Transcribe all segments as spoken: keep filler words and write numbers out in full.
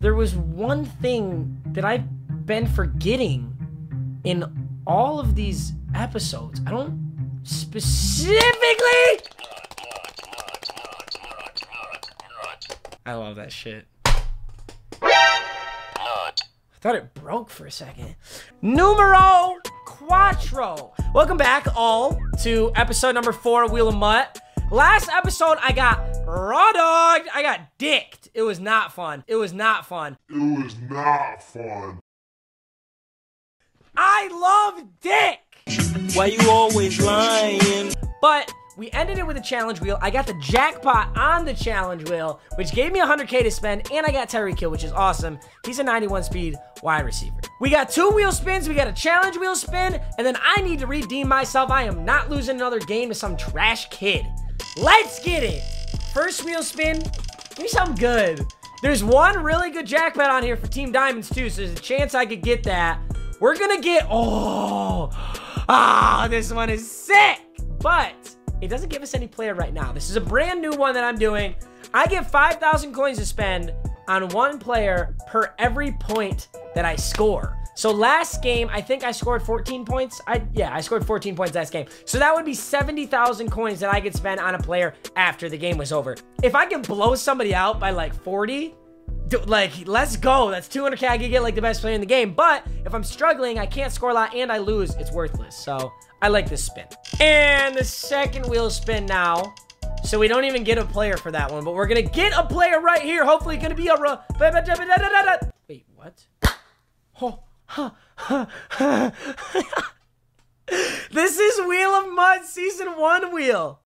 there was one thing that I've been forgetting in all of these episodes. I don't specifically... I love that shit. I thought it broke for a second. Numero Quattro. Welcome back all to episode number four of Wheel of Mutt. Last episode, I got raw dogged. I got dicked. It was not fun. It was not fun. It was not fun. I love dick. Why you always lying? But we ended it with a challenge wheel. I got the jackpot on the challenge wheel, which gave me one hundred K to spend, and I got Terry Kill, which is awesome. He's a ninety-one speed wide receiver. We got two wheel spins, we got a challenge wheel spin, and then I need to redeem myself. I am not losing another game to some trash kid. Let's get it. First wheel spin, give me something good. There's one really good jackpot on here for Team Diamonds too, so there's a chance I could get that. We're gonna get, oh, oh, this one is sick, but it doesn't give us any player right now. This is a brand new one that I'm doing. I get five thousand coins to spend on one player per every point that I score. So last game, I think I scored fourteen points. I Yeah, I scored fourteen points last game. So that would be seventy thousand coins that I could spend on a player after the game was over. If I can blow somebody out by like forty, dude, like, let's go. That's two hundred K. I could get like the best player in the game. But if I'm struggling, I can't score a lot and I lose, it's worthless. So I like this spin. And the second wheel spin now. So we don't even get a player for that one, but we're gonna get a player right here. Hopefully gonna be a... Wait, what? Oh, huh, huh, huh. This is Wheel of Mutt Season one wheel.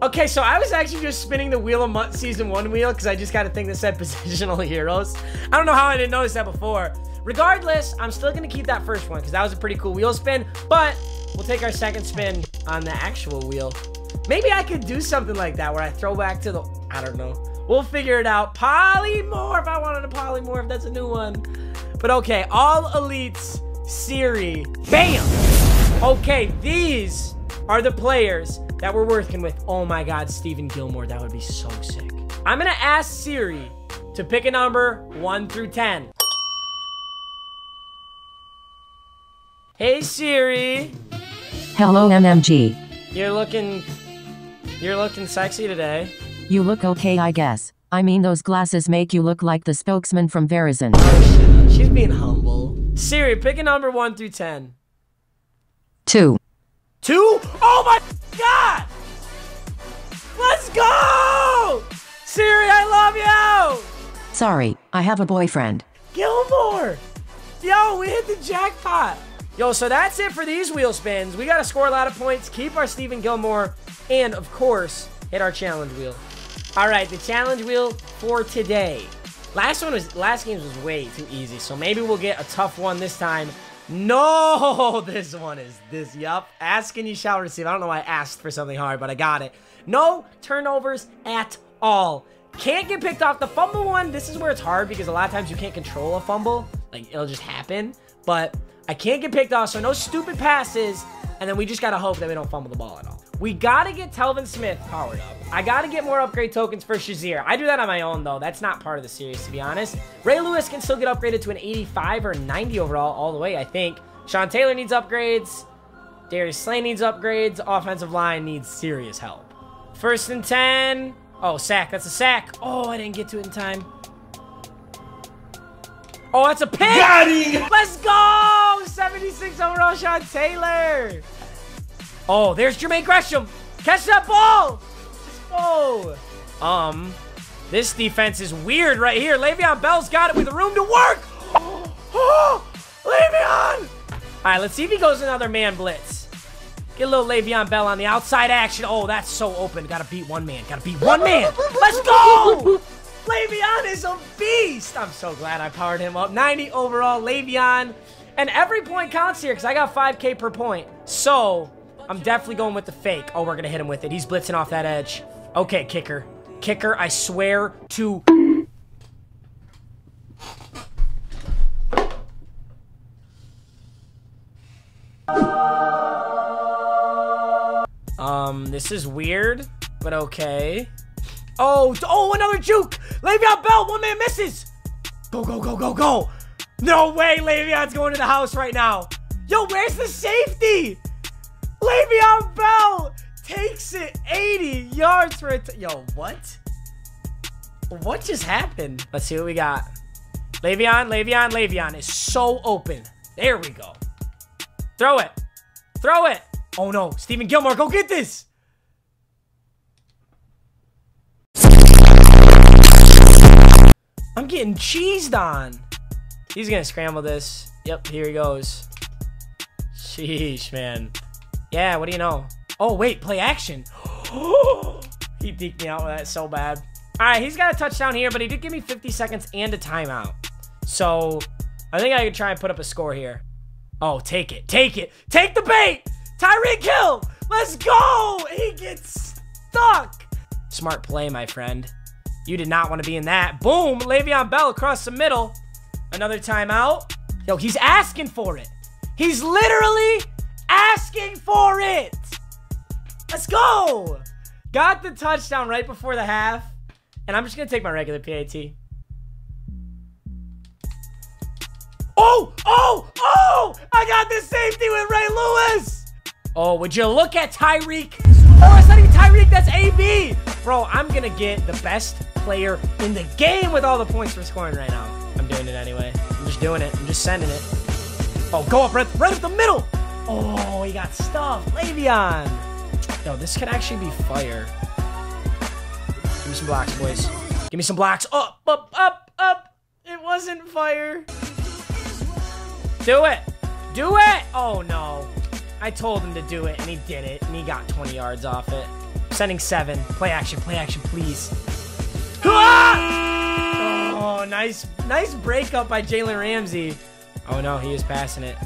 Okay, so I was actually just spinning the Wheel of Mutt Season one wheel because I just got a thing that said Positional Heroes. I don't know how I didn't notice that before. Regardless, I'm still going to keep that first one because that was a pretty cool wheel spin, but we'll take our second spin on the actual wheel. Maybe I could do something like that where I throw back to the... I don't know. We'll figure it out. Polymorph! I wanted a polymorph. That's a new one. But okay, All Elites, Siri. Bam! Okay, these are the players that we're working with. Oh my god, Stephon Gilmore. That would be so sick. I'm going to ask Siri to pick a number one through ten. Hey, Siri. Hello, M M G. You're looking... You're looking sexy today. You look okay, I guess. I mean, those glasses make you look like the spokesman from Verizon. Oh, shit. She's being humble. Siri, pick a number one through ten. Two. Two? Oh, my God! Let's go! Siri, I love you! Sorry, I have a boyfriend. Gilmore! Yo, we hit the jackpot. Yo, so that's it for these wheel spins. We got to score a lot of points, keep our Stephon Gilmore, and, of course, hit our challenge wheel. All right, the challenge wheel for today. Last one was, last game was way too easy, so maybe we'll get a tough one this time. No, this one is this. Yup. Ask and you shall receive. I don't know why I asked for something hard, but I got it. No turnovers at all. Can't get picked off. The fumble one, this is where it's hard because a lot of times you can't control a fumble. Like, it'll just happen, but... I can't get picked off, so no stupid passes, and then we just gotta hope that we don't fumble the ball at all. We gotta get Telvin Smith powered up. I gotta get more upgrade tokens for Shazier. I do that on my own, though. That's not part of the series, to be honest. Ray Lewis can still get upgraded to an eighty-five or ninety overall all the way, I think. Sean Taylor needs upgrades. Darius Slay needs upgrades. Offensive line needs serious help. First and ten. Oh, sack. That's a sack. Oh, I didn't get to it in time. Oh, that's a pick! Got him. Let's go! seventy-six overall, Sean Taylor. Oh, there's Jermaine Gresham. Catch that ball! Oh, um, this defense is weird right here. Le'Veon Bell's got it with room to work. Oh, oh, Le'Veon! All right, let's see if he goes another man blitz. Get a little Le'Veon Bell on the outside action. Oh, that's so open. Gotta beat one man. Gotta beat one man. Let's go! Le'Veon is a beast. I'm so glad I powered him up. ninety overall, Le'Veon. And every point counts here because I got five K per point. So, I'm definitely going with the fake. Oh, we're going to hit him with it. He's blitzing off that edge. Okay, kicker. Kicker, I swear to... Um, this is weird, but okay. Oh, oh, another juke. Le'Veon Bell, one man misses. Go, go, go, go, go. No way Le'Veon's going to the house right now. Yo, where's the safety? Le'Veon Bell takes it eighty yards for it. Yo, what? What just happened? Let's see what we got. Le'Veon, Le'Veon, Le'Veon is so open. There we go. Throw it. Throw it. Oh, no. Stephon Gilmore, go get this. I'm getting cheesed on. He's going to scramble this. Yep, here he goes. Sheesh, man. Yeah, what do you know? Oh, wait, play action. He deked me out with that so bad. All right, he's got a touchdown here, but he did give me fifty seconds and a timeout. So I think I could try and put up a score here. Oh, take it. Take it. Take the bait. Tyreek Hill. Let's go. He gets stuck. Smart play, my friend. You did not want to be in that. Boom. Le'Veon Bell across the middle. Another timeout. Yo, he's asking for it. He's literally asking for it. Let's go. Got the touchdown right before the half. And I'm just going to take my regular P A T. Oh, oh, oh! I got this safety with Ray Lewis! Oh, would you look at Tyreek? Oh, it's not even Tyreek, that's A B! Bro, I'm going to get the best player in the game with all the points we're scoring right now. I'm doing it anyway. I'm just doing it. I'm just sending it. Oh, go up right, right up the middle! Oh, he got stuffed. Le'Veon! Yo, this could actually be fire. Give me some blocks, boys. Give me some blocks. Up, up, up, up. It wasn't fire. Do it. Do it. Oh, no. I told him to do it, and he did it, and he got twenty yards off it. Sending seven. Play action. Play action, please. Ah! Oh, nice, nice breakup by Jalen Ramsey. Oh, no. He is passing it.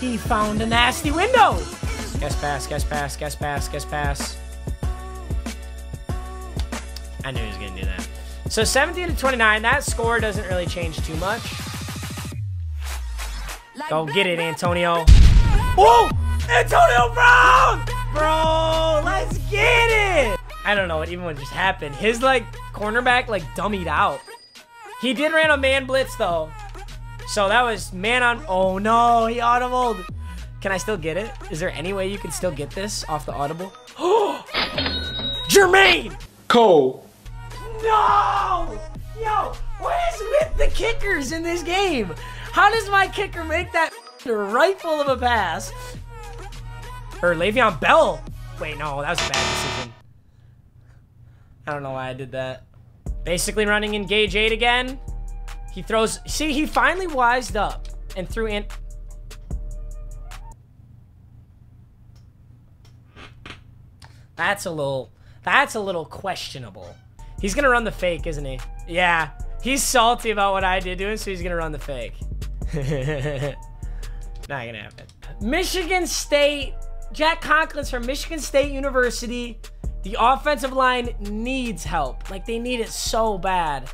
He found a nasty window. Guess pass, guess pass, guess pass, guess pass. I knew he was going to do that. So seventeen to twenty-nine, that score doesn't really change too much. Go get it, Antonio. Whoa! Antonio Brown! Bro, let's get it! I don't know what even what just happened. His, like, cornerback, like, dummied out. He did ran a man blitz, though. So that was man on... Oh, no, he audibled. Can I still get it? Is there any way you can still get this off the audible? Oh! Jermaine! Cole! No! Yo, what is with the kickers in this game? How does my kicker make that rifle of a pass? Or Le'Veon Bell. Wait, no, that was a bad decision. I don't know why I did that. Basically running engage eight again. He throws... See, he finally wised up and threw in... That's a little... That's a little questionable. He's going to run the fake, isn't he? Yeah. He's salty about what I did to him, so he's going to run the fake. Not going to happen. Michigan State. Jack Conklin's from Michigan State University. The offensive line needs help. Like, they need it so bad.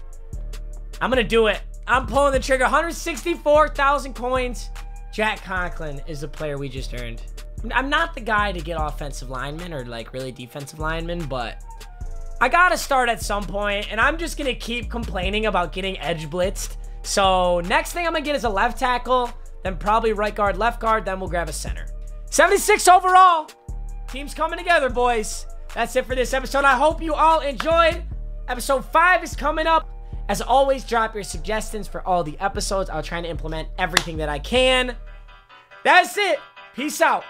I'm going to do it. I'm pulling the trigger. one hundred sixty-four thousand coins. Jack Conklin is the player we just earned. I'm not the guy to get offensive linemen or, like, really defensive linemen, but I gotta start at some point, and I'm just gonna keep complaining about getting edge blitzed. So next thing I'm gonna get is a left tackle, then probably right guard, left guard, then we'll grab a center. seventy-six overall. Team's coming together, boys. That's it for this episode. I hope you all enjoyed. Episode five is coming up. As always, drop your suggestions for all the episodes. I'll try to implement everything that I can. That's it. Peace out.